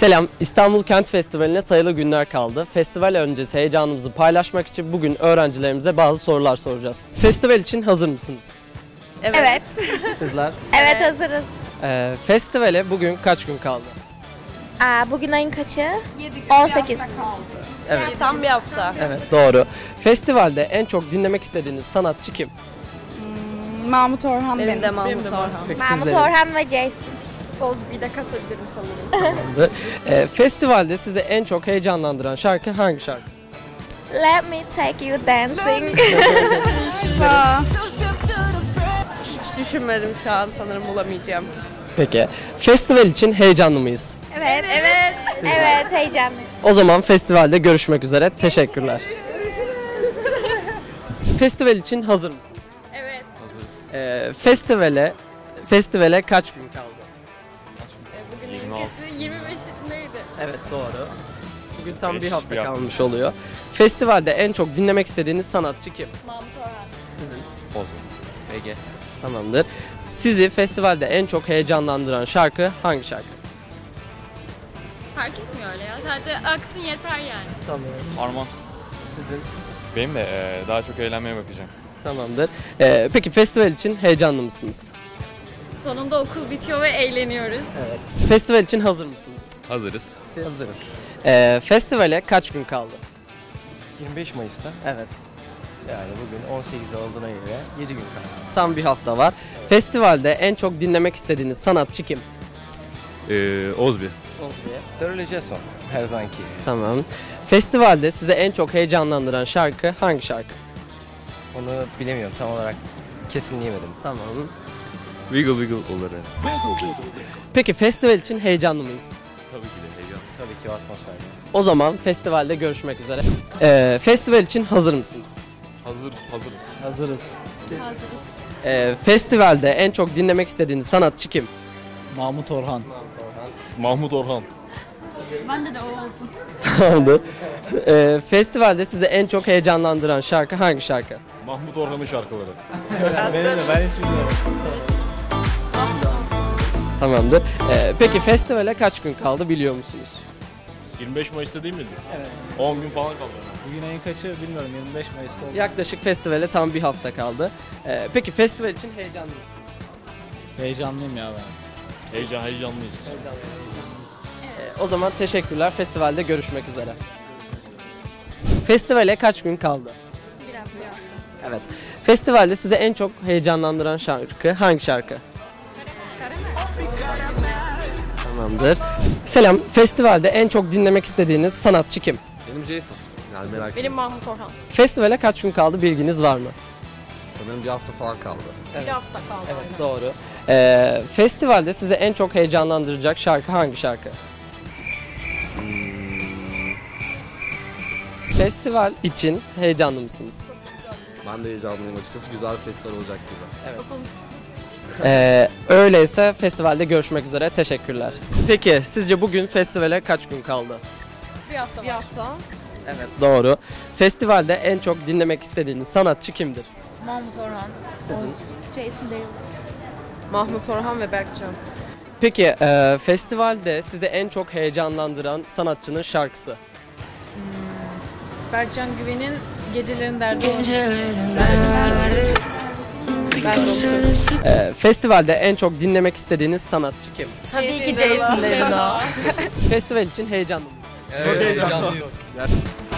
Selam, İstanbul Kent Festivali'ne sayılı günler kaldı. Festival öncesi heyecanımızı paylaşmak için bugün öğrencilerimize bazı sorular soracağız. Festival için hazır mısınız? Evet. Sizler? Evet, hazırız. Festivale bugün kaç gün kaldı? Bugün ayın kaçı? 18. Bir hafta kaldı. Evet. Tam bir hafta. Evet, doğru. Festivalde en çok dinlemek istediğiniz sanatçı kim? Mahmut Orhan benim. Mahmut Orhan ve Jayce Bir. Ozbi'yi de katabilirim sanırım. Festivalde sizi en çok heyecanlandıran şarkı hangi şarkı? Let me take you dancing. Hiç düşünmedim şu an, sanırım bulamayacağım. Peki, festival için heyecanlı mıyız? Evet, evet, evet, heyecanlıyım. O zaman festivalde görüşmek üzere, teşekkürler. Festival için hazır mısınız? Evet. Hazırız. Festivale kaç gün kaldı? Bugün 25'indeydi. Evet, doğru. Bugün tam bir hafta kalmış oluyor. Festivalde en çok dinlemek istediğiniz sanatçı kim? Mahmut Orhan. Sizin? Pozlu. VG. Tamamdır. Sizi festivalde en çok heyecanlandıran şarkı hangi şarkı? Fark etmiyor öyle ya. Sadece aksın yeter yani. Tamam. Arman. Sizin? Benim de daha çok eğlenmeye bakacağım. Tamamdır. Peki festival için heyecanlı mısınız? Sonunda okul bitiyor ve eğleniyoruz. Evet. Festival için hazır mısınız? Hazırız. Siz? Hazırız. Festivale kaç gün kaldı? 25 Mayıs'ta. Evet. Yani bugün 18 olduğuna göre 7 gün kaldı. Tam bir hafta var. Evet. Festivalde en çok dinlemek istediğiniz sanatçı kim? Ozbi. Derulo, Jason, Herzanki. Tamam. Festivalde size en çok heyecanlandıran şarkı hangi şarkı? Onu bilemiyorum tam olarak. Kesinleyemedim. Tamam. Wiggle wiggle olur yani. Peki festival için heyecanlı mıyız? Tabii ki de heyecanlı. Tabii ki atmosfer. O zaman festivalde görüşmek üzere. Festival için hazır mısınız? Hazırız. Hazırız. Siz? Hazırız. Festivalde en çok dinlemek istediğiniz sanatçı kim? Mahmut Orhan. Ben de o olsun. Tamamdır. Festivalde sizi en çok heyecanlandıran şarkı hangi şarkı? Mahmut Orhan'ın şarkıları. ben hiç bilmiyorum. Tamamdır. Peki festivale kaç gün kaldı biliyor musunuz? 25 Mayıs'ta değil miydi? Evet. 10 gün falan kaldı. Bugün ayın kaçı bilmiyorum, 25 Mayıs'ta oldu. Yaklaşık festivale tam bir hafta kaldı. Peki festival için heyecanlı mısınız? Heyecanlıyım ya ben. Heyecanlıyız. Evet. O zaman teşekkürler. Festivalde görüşmek üzere. Festivale kaç gün kaldı? Bir hafta. Evet. Festivalde size en çok heyecanlandıran şarkı hangi şarkı? Tamamdır. Selam, festivalde en çok dinlemek istediğiniz sanatçı kim? Benim Jason. Yani merak etme. Benim Mahmut Orhan. Festivale kaç gün kaldı bilginiz var mı? Sanırım bir hafta falan kaldı. Evet. Bir hafta kaldı. Evet, doğru. Festivalde sizi en çok heyecanlandıracak şarkı hangi şarkı? Festival için heyecanlı mısınız? Ben de heyecanlıyım açıkçası, güzel bir festival olacak gibi. Evet. Öyleyse festivalde görüşmek üzere, teşekkürler. Peki sizce bugün festivale kaç gün kaldı? Bir hafta. Evet, doğru. Festivalde en çok dinlemek istediğiniz sanatçı kimdir? Mahmut Orhan. Sizin? Jason Derulo. Mahmut Orhan ve Berkcan. Peki festivalde sizi en çok heyecanlandıran sanatçının şarkısı? Berkcan Güven'in Gecelerin Derdi. Festivalde en çok dinlemek istediğiniz sanatçı kim? Tabii ki Jason Derulo. Festival için heyecanlı mıyız? Evet, çok heyecanlıyız.